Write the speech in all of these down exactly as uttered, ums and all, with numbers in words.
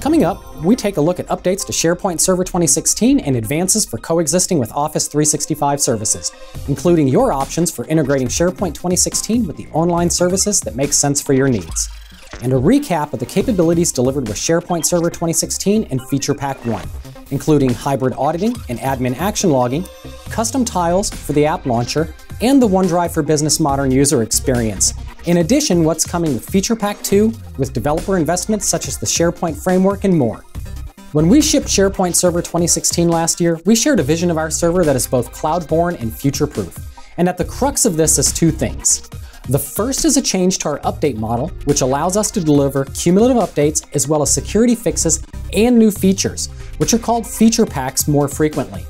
Coming up, we take a look at updates to SharePoint Server twenty sixteen and advances for coexisting with Office three sixty-five services, including your options for integrating SharePoint twenty sixteen with the online services that make sense for your needs, and a recap of the capabilities delivered with SharePoint Server twenty sixteen and Feature Pack one, including hybrid auditing and admin action logging, custom tiles for the app launcher, and the OneDrive for Business modern user experience. In addition, what's coming with Feature Pack two, with developer investments such as the SharePoint Framework and more. When we shipped SharePoint Server twenty sixteen last year, we shared a vision of our server that is both cloud-born and future-proof. And at the crux of this is two things. The first is a change to our update model, which allows us to deliver cumulative updates as well as security fixes and new features, which are called feature packs more frequently.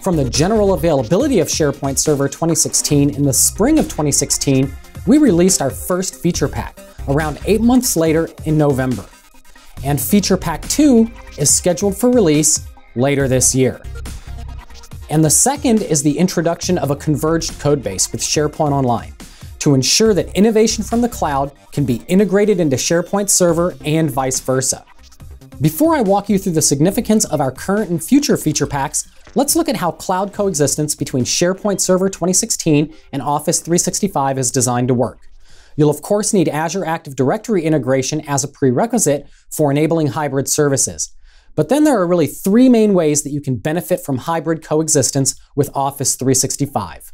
From the general availability of SharePoint Server twenty sixteen in the spring of twenty sixteen, we released our first feature pack around eight months later in November. And Feature Pack two is scheduled for release later this year. And the second is the introduction of a converged codebase with SharePoint Online, to ensure that innovation from the cloud can be integrated into SharePoint Server and vice versa. Before I walk you through the significance of our current and future feature packs, let's look at how cloud coexistence between SharePoint Server twenty sixteen and Office three sixty-five is designed to work. You'll of course need Azure Active Directory integration as a prerequisite for enabling hybrid services. But then there are really three main ways that you can benefit from hybrid coexistence with Office three sixty-five.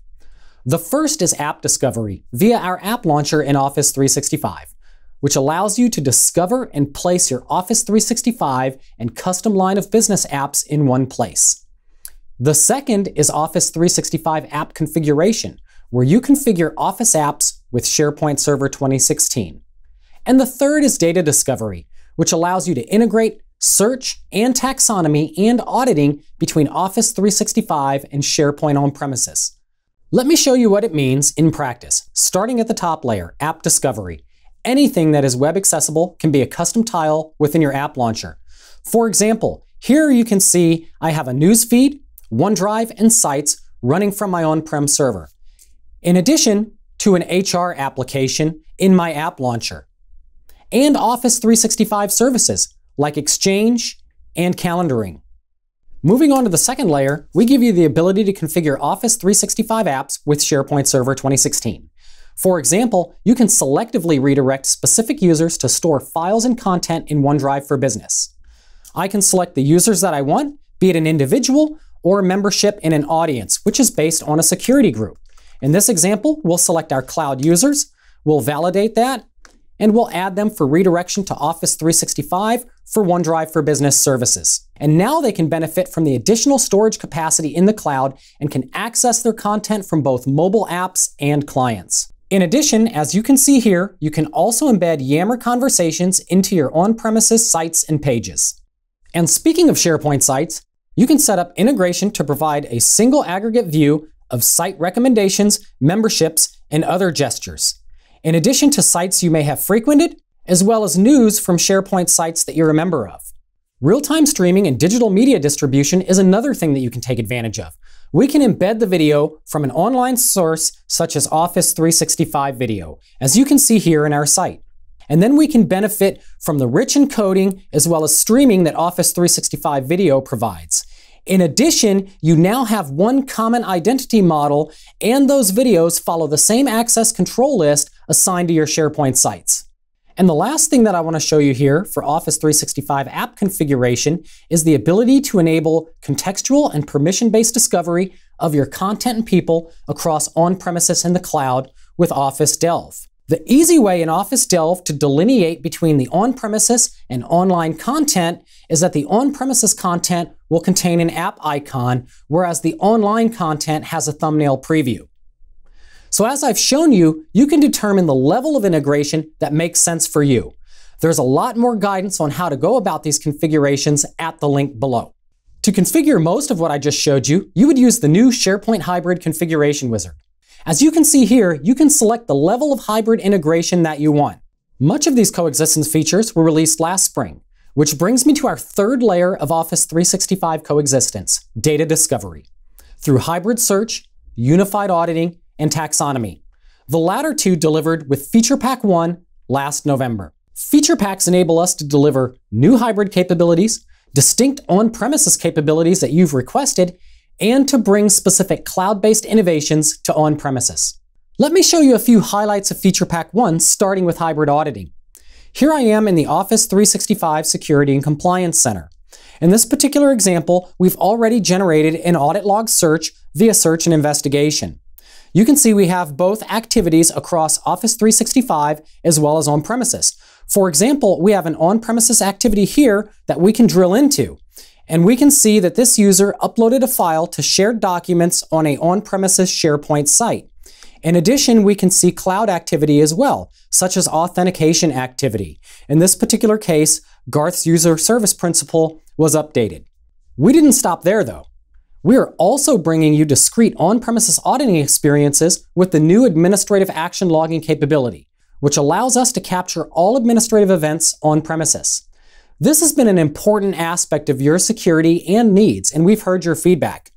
The first is app discovery via our app launcher in Office three sixty-five, which allows you to discover and place your Office three sixty-five and custom line of business apps in one place. The second is Office three sixty-five app configuration, where you configure Office apps with SharePoint Server twenty sixteen. And the third is data discovery, which allows you to integrate, search, and taxonomy and auditing between Office three sixty-five and SharePoint on-premises. Let me show you what it means in practice, starting at the top layer, App Discovery. Anything that is web accessible can be a custom tile within your app launcher. For example, here you can see I have a newsfeed, OneDrive, and Sites running from my on-prem server, in addition to an H R application in my app launcher, and Office three sixty-five services like Exchange and calendaring. Moving on to the second layer, we give you the ability to configure Office three sixty-five apps with SharePoint Server twenty sixteen. For example, you can selectively redirect specific users to store files and content in OneDrive for Business. I can select the users that I want, be it an individual or a membership in an audience, which is based on a security group. In this example, we'll select our cloud users, we'll validate that, and we'll add them for redirection to Office three sixty-five for OneDrive for Business services. And now they can benefit from the additional storage capacity in the cloud and can access their content from both mobile apps and clients. In addition, as you can see here, you can also embed Yammer conversations into your on-premises sites and pages. And speaking of SharePoint sites, you can set up integration to provide a single aggregate view of site recommendations, memberships, and other gestures, in addition to sites you may have frequented, as well as news from SharePoint sites that you're a member of. Real-time streaming and digital media distribution is another thing that you can take advantage of. We can embed the video from an online source such as Office three sixty-five video, as you can see here in our site. And then we can benefit from the rich encoding as well as streaming that Office three sixty-five video provides. In addition, you now have one common identity model, and those videos follow the same access control list assigned to your SharePoint sites. And the last thing that I want to show you here for Office three sixty-five app configuration is the ability to enable contextual and permission-based discovery of your content and people across on-premises and the cloud with Office Delve. The easy way in Office Delve to delineate between the on-premises and online content is that the on-premises content will contain an app icon, whereas the online content has a thumbnail preview. So as I've shown you, you can determine the level of integration that makes sense for you. There's a lot more guidance on how to go about these configurations at the link below. To configure most of what I just showed you, you would use the new SharePoint Hybrid Configuration Wizard. As you can see here, you can select the level of hybrid integration that you want. Much of these coexistence features were released last spring, which brings me to our third layer of Office three sixty-five coexistence, data discovery, through hybrid search, unified auditing, and taxonomy. The latter two delivered with Feature Pack one last November. Feature packs enable us to deliver new hybrid capabilities, distinct on-premises capabilities that you've requested, and to bring specific cloud-based innovations to on-premises. Let me show you a few highlights of Feature Pack one, starting with hybrid auditing. Here I am in the Office three sixty-five Security and Compliance Center. In this particular example, we've already generated an audit log search via search and investigation. You can see we have both activities across Office three sixty-five as well as on-premises. For example, we have an on-premises activity here that we can drill into, and we can see that this user uploaded a file to shared documents on an on-premises SharePoint site. In addition, we can see cloud activity as well, such as authentication activity. In this particular case, Garth's user service principal was updated. We didn't stop there though. We are also bringing you discrete on-premises auditing experiences with the new administrative action logging capability, which allows us to capture all administrative events on-premises. This has been an important aspect of your security and needs, and we've heard your feedback.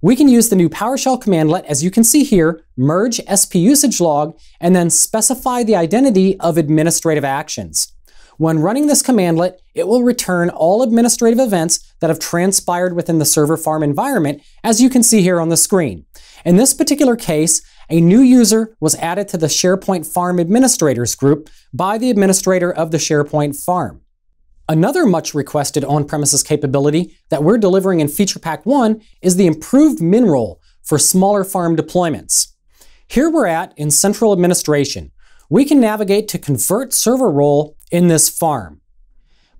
We can use the new PowerShell commandlet, as you can see here, Merge-S P Usage Log, and then specify the identity of administrative actions. When running this commandlet, it will return all administrative events that have transpired within the server farm environment, as you can see here on the screen. In this particular case, a new user was added to the SharePoint Farm Administrators group by the administrator of the SharePoint Farm. Another much requested on-premises capability that we're delivering in Feature Pack one is the improved MinRole for smaller farm deployments. Here we're at in Central Administration. We can navigate to Convert Server Role in this farm.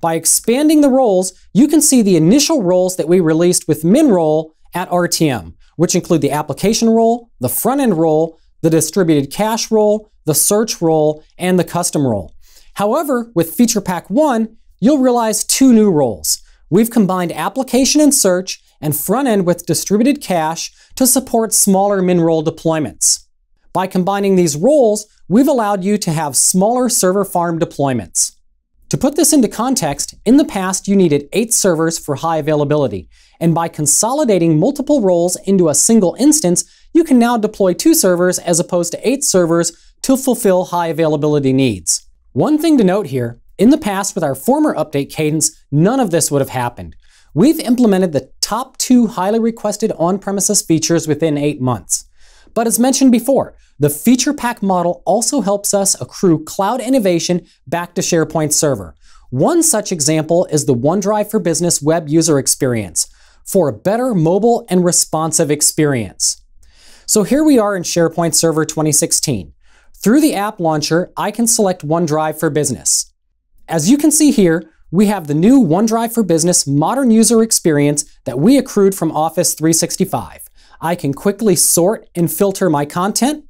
By expanding the roles, you can see the initial roles that we released with MinRole at R T M, which include the application role, the front-end role, the distributed cache role, the search role, and the custom role. However, with Feature Pack one, you'll realize two new roles. We've combined application and search and front-end with distributed cache to support smaller MinRole deployments. By combining these roles, we've allowed you to have smaller server farm deployments. To put this into context, in the past you needed eight servers for high availability, and by consolidating multiple roles into a single instance, you can now deploy two servers as opposed to eight servers to fulfill high availability needs. One thing to note here, in the past with our former update cadence, none of this would have happened. We've implemented the top two highly requested on-premises features within eight months. But as mentioned before, the feature pack model also helps us accrue cloud innovation back to SharePoint Server. One such example is the OneDrive for Business web user experience for a better mobile and responsive experience. So here we are in SharePoint Server twenty sixteen. Through the app launcher, I can select OneDrive for Business. As you can see here, we have the new OneDrive for Business modern user experience that we accrued from Office three sixty-five. I can quickly sort and filter my content.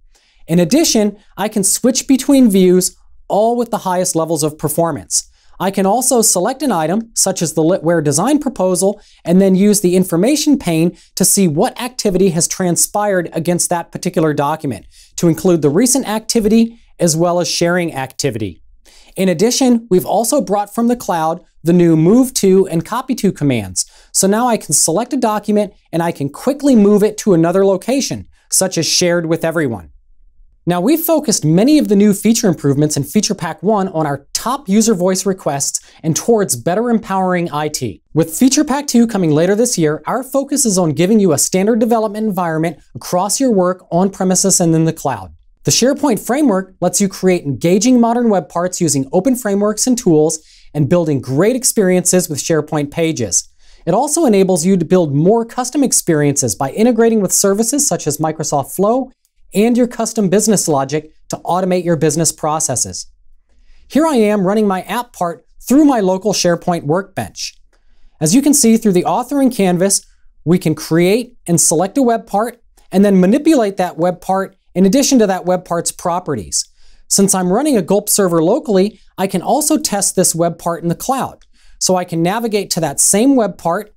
In addition, I can switch between views, all with the highest levels of performance. I can also select an item, such as the Litware design proposal, and then use the information pane to see what activity has transpired against that particular document, to include the recent activity as well as sharing activity. In addition, we've also brought from the cloud the new move to and copy to commands. So now I can select a document and I can quickly move it to another location, such as shared with everyone. Now we've focused many of the new feature improvements in Feature Pack one on our top user voice requests and towards better empowering I T. With Feature Pack two coming later this year, our focus is on giving you a standard development environment across your work on premises and in the cloud. The SharePoint Framework lets you create engaging modern web parts using open frameworks and tools and building great experiences with SharePoint pages. It also enables you to build more custom experiences by integrating with services such as Microsoft Flow and your custom business logic to automate your business processes. Here I am running my app part through my local SharePoint workbench. As you can see through the authoring canvas, we can create and select a web part and then manipulate that web part in addition to that web part's properties. Since I'm running a Gulp server locally, I can also test this web part in the cloud. So I can navigate to that same web part,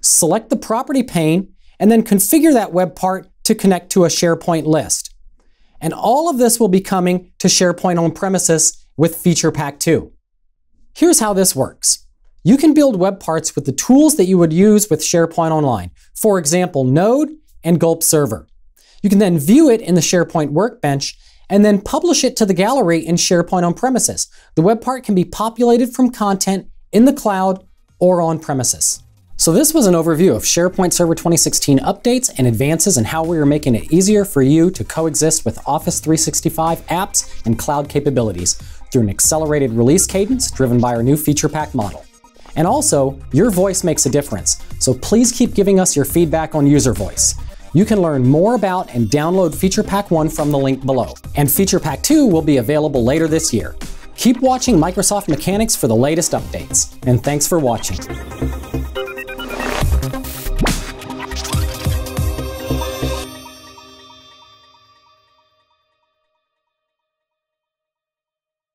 select the property pane, and then configure that web part to connect to a SharePoint list. And all of this will be coming to SharePoint on-premises with Feature Pack two. Here's how this works. You can build web parts with the tools that you would use with SharePoint Online. For example, Node and Gulp server. You can then view it in the SharePoint Workbench and then publish it to the gallery in SharePoint on-premises. The web part can be populated from content in the cloud or on-premises. So this was an overview of SharePoint Server twenty sixteen updates and advances and how we are making it easier for you to coexist with Office three sixty-five apps and cloud capabilities through an accelerated release cadence driven by our new Feature Pack model. And also, your voice makes a difference, so please keep giving us your feedback on User Voice. You can learn more about and download Feature Pack one from the link below, and Feature Pack two will be available later this year. Keep watching Microsoft Mechanics for the latest updates, and thanks for watching.